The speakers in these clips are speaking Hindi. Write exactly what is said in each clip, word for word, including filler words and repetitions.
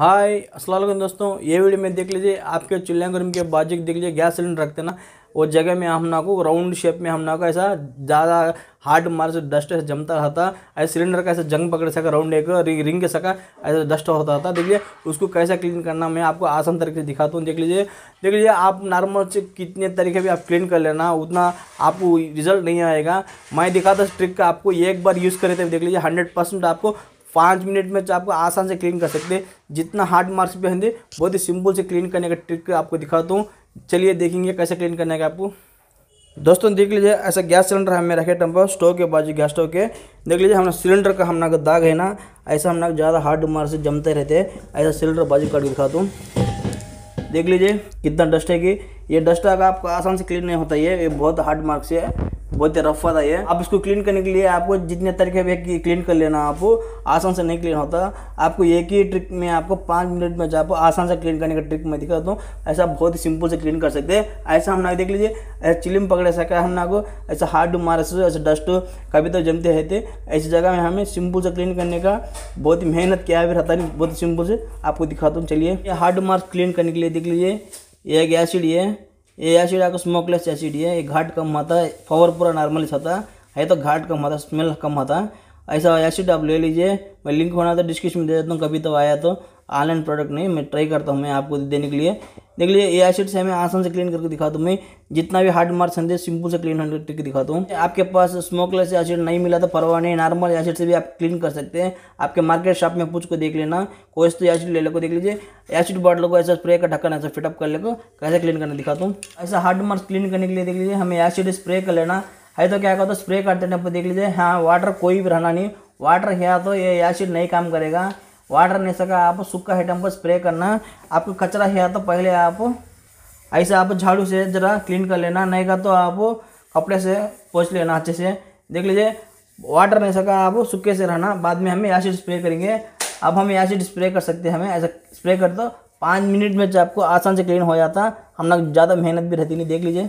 हाय अस्सलाम वालेकुम दोस्तों, ये वीडियो में देख लीजिए आपके चूल्हे घर के बाजू देख लीजिए गैस सिलेंडर रखते ना वो जगह में हम ना को राउंड शेप में हम ना को ऐसा ज़्यादा हार्ड मार से डस्ट जमता रहता ऐसे सिलेंडर का ऐसा जंग पकड़ सका राउंड एक रिंग रिंग के सका ऐसा डस्ट होता था। देखिए उसको कैसा क्लीन करना मैं आपको आसान तरीके से दिखाता हूँ। देख लीजिए देख लीजिए आप नॉर्मल से कितने तरीके भी आप क्लीन कर लेना उतना आपको रिजल्ट नहीं आएगा। मैं दिखाता हूँ ट्रिक का आपको, एक बार यूज़ करे तो देख लीजिए हंड्रेड परसेंट आपको पाँच मिनट में आपको आसान से क्लीन कर सकते हैं। जितना हार्ड मार्क्स पे हैं बहुत ही सिंपल से क्लीन करने का ट्रिक आपको दिखाता हूँ। चलिए देखेंगे कैसे क्लीन करना है आपको। दोस्तों देख लीजिए ऐसा गैस सिलेंडर हमें रखे टम्पर स्टोव के बाजू गैस स्टोव के। देख लीजिए हमने सिलेंडर का हमना का दाग है ना ऐसा हमना ज़्यादा हार्ड मार्क्स से जमते रहते हैं। ऐसा सिलेंडर बाजू काट के दिखाता हूँ। देख लीजिए कितना डस्ट है कि ये डस्ट का आपको आसान से क्लीन नहीं होता है, ये बहुत हार्ड मार्क्स है, बहुत ही रफ आता है। आप इसको क्लीन करने के लिए आपको जितने तरीके भी क्लीन कर लेना, आपको आसान से नहीं क्लीन होता। आपको एक ही ट्रिक में आपको पाँच मिनट में आपको आसान से क्लीन करने का ट्रिक मैं दिखाता हूँ। ऐसा बहुत ही सिंपल से क्लीन कर सकते हैं। ऐसा हम ना देख लीजिए ऐसा चिलिम पकड़े सका हम ना को ऐसा हार्ड मार से ऐसे डस्ट कभी तो जमते रहते। ऐसी जगह में हमें सिंपल से क्लीन करने का बहुत ही मेहनत किया भी रहता है, बहुत ही सिंपल से आपको दिखाता हूँ। चलिए ये हार्ड मार्क्स क्लीन करने के लिए देख लीजिए ये एक एसिड है, ये एसिड आपको स्मोकलेस एसिड है। ये घाट कम आता है, पावर पूरा नॉर्मली आता है तो घाट कम आता है, स्मेल कम आता है। ऐसा एसिड आप ले लीजिए, मैं लिंक होना तो डिस्क्रिप्शन में दे देता हूँ। कभी तो आया तो ऑनलाइन प्रोडक्ट नहीं, मैं ट्राई करता हूँ मैं आपको देने के लिए। देख लीजिए ये एसिड से मैं आसान से क्लीन करके दिखाता हूँ। मैं जितना भी हार्ड मार्क्स हैं सिंपल से क्लीन हंड्रेड करके दिखाता हूँ। आपके पास स्मोकलेस एसिड नहीं मिला तो परवाह नहीं, नॉर्मल एसिड से भी आप क्लीन कर सकते हैं। आपके मार्केट शॉप में पूछ को देख लेना, कोई तो एसिड ले लो को देख लीजिए एसिड बॉटल को ऐसा स्प्रे का ढक्कन ऐसा फिटअप कर ले को कैसे क्लीन करना दिखाता हूँ। ऐसा हार्ड मार्क्स क्लीन करने के लिए देख लीजिए हमें एसिड स्प्रे कर लेना है। तो क्या कहता है स्प्रे करते टाइम पर देख लीजिए हाँ वाटर कोई भी रहना नहीं, वाटर है तो ये एसिड नहीं काम करेगा। वाटर नहीं सका आप सूखा आइटम पर स्प्रे करना। आपको कचरा है तो पहले आप ऐसा आप झाड़ू से ज़रा क्लीन कर लेना, नहीं का तो आप कपड़े से पोंछ लेना अच्छे से। देख लीजिए वाटर नहीं सका आप सूखे से रहना, बाद में हमें एसिड स्प्रे करेंगे। अब हम एसिड स्प्रे कर सकते हैं, हमें ऐसा स्प्रे कर दो पाँच मिनट में जो आपको आसान से क्लीन हो जाता, हम ना ज़्यादा मेहनत भी रहती नहीं। देख लीजिए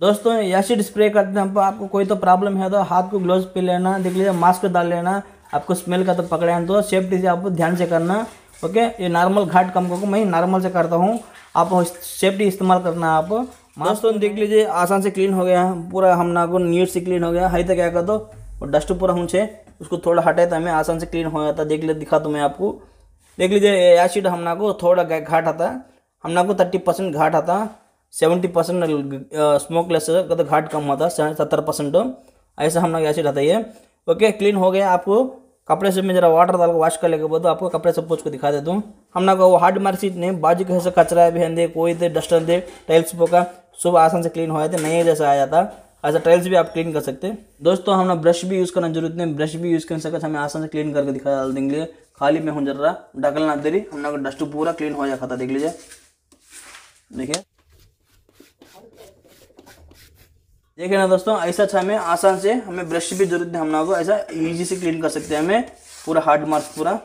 दोस्तों एसिड स्प्रे करते हैं हम आपको कोई तो प्रॉब्लम है तो हाथ को ग्लव्स पे लेना, देख लीजिए मास्क डाल लेना। आपको स्मेल का तो पकड़े हैं तो सेफ्टी से आपको ध्यान से करना। ओके ये नॉर्मल घाट कम को मैं नॉर्मल से करता हूँ, आप सेफ्टी इस्तेमाल करना। आप दोस्तों देख लीजिए आसान से क्लीन हो गया पूरा, हम ना को नीट से क्लीन हो गया है। तो क्या कर दो और डस्ट पूरा होंसे उसको थोड़ा हटाए तो हमें आसान से क्लीन हो जाता। देख लीजिए दिखा तो मैं आपको, देख लीजिए एसिड हम ना को थोड़ा घाट आता, हम ना को थर्टी परसेंट घाट आता, सेवेंटी परसेंट स्मोकलेस का घाट कम आता, सत्तर परसेंट ऐसा हम लोग एसिड आता है। ओके क्लीन हो गया। आपको कपड़े से मैं जरा वाटर डाल के वॉश कर लेके बोलता, आपको कपड़े से पोंछ को दिखा देता हूँ। हम लोग वो हार्ड मार्क्स इतने बाजू के ऐसे कचरा भी हैं कोई तो डस्ट दे टाइल्स पोका सब आसान से क्लीन हो जाते, नहीं जैसा आ जाता। ऐसा टाइल्स भी आप क्लीन कर सकते हैं। दोस्तों हम लोग ब्रश भी यूज़ करना जरूरत नहीं, ब्रश भी यूज़ कर सकते, हमें आसान से क्लीन करके दिखा डाल देंगे। खाली में हूँ जरा ढकलना देरी हम लोग डस्ट पूरा क्लीन हो जाता। देख लीजिए देखिए देखिए ना दोस्तों ऐसा अच्छा हमें आसान से हमें ब्रश भी जरूरत है, हम ना को ऐसा इजी से क्लीन कर सकते हैं हमें पूरा हार्ड मार्क्स पूरा।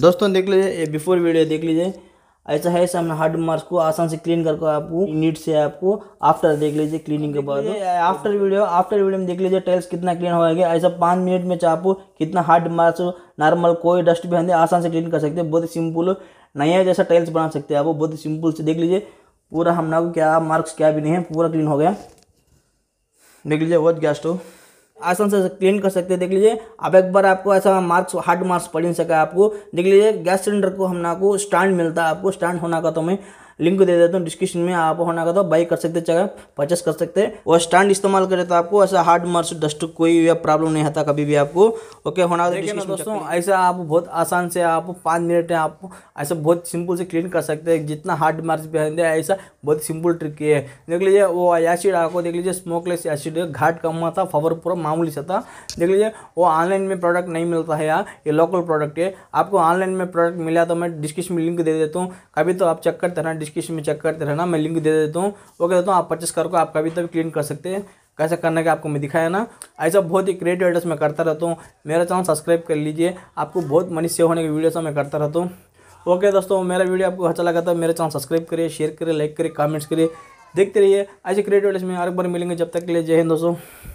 दोस्तों देख लीजिए ये बिफोर वीडियो देख लीजिए ऐसा है ऐसा हमने हार्ड मार्क्स को आसान से क्लीन करके आपको नीट से आपको आफ्टर देख लीजिए क्लीनिंग के बाद आफ्टर वीडियो आफ्टर वीडियो में देख लीजिए टाइल्स कितना क्लीन हो गया। ऐसा पाँच मिनट में आपको कितना हार्ड मार्क्स नॉर्मल कोई डस्ट भी है आसान से क्लीन कर सकते हैं, बहुत ही सिंपल नया जैसा टाइल्स बना सकते हैं आप बहुत ही सिंपल से। देख लीजिए पूरा हम ना क्या मार्क्स क्या भी नहीं है पूरा क्लीन हो गया। देख लीजिए बहुत गैस स्टोव आसान से क्लीन कर सकते हैं। देख लीजिए अब एक बार आपको ऐसा मार्क्स हार्ड मार्क्स पड़ नहीं सका आपको। देख लीजिए गैस सिलेंडर को हम ना को स्टैंड मिलता है आपको, स्टैंड होना का तो मैं लिंक दे देता हूँ डिस्क्रिप्शन में, आप होना का तो बाई कर सकते जगह परचेस कर सकते हैं। और स्टैंड इस्तेमाल करें तो आपको ऐसा हार्ड मार्क्स डस्ट कोई प्रॉब्लम नहीं आता कभी भी आपको। ओके होना का दोस्तों ऐसा आप बहुत आसान से आप पाँच मिनट में आप ऐसा बहुत सिंपल से क्लीन कर सकते हैं जितना हार्ड मार्क्स भी है ऐसा बहुत सिंपल ट्रिक है। देख लीजिए वो एसिड आपको देख लीजिए स्मोकलेस एसिड घाट कम आता, पावर पूरा मामूली सा था। देख लीजिए वो ऑनलाइन में प्रोडक्ट नहीं मिलता है यार, ये लोकल प्रोडक्ट है। आपको ऑनलाइन में प्रोडक्ट मिला तो मैं डिस्क्रिप्शन में लिंक दे देता हूँ, कभी तो आप चेक करते रहना, डिस्क्रिप्शन में चेक करते रहना, मैं लिंक दे देता हूँ। ओके दोस्तों आप परचेस करके आप कभी तभी क्लीन कर सकते हैं। कैसे करने का आपको मैं दिखाया ना। ऐसा बहुत ही क्रिएटिव आइडियाज़ मैं करता रहता हूँ, मेरा चैनल सब्सक्राइब कर लीजिए, आपको बहुत मनी सेव होने की वीडियोस मैं करता रहता हूँ। ओके दोस्तों, मेरा वीडियो आपको अच्छा लगा था मेरे चैनल सब्सक्राइब करिए, शेयर करिए, लाइक करिए, कमेंट्स करिए, देखते रहिए ऐसे क्रिएटिव आइडियाज़ में। हर एक बार मिलेंगे, जब तक के लिए जय हिंद दोस्तों।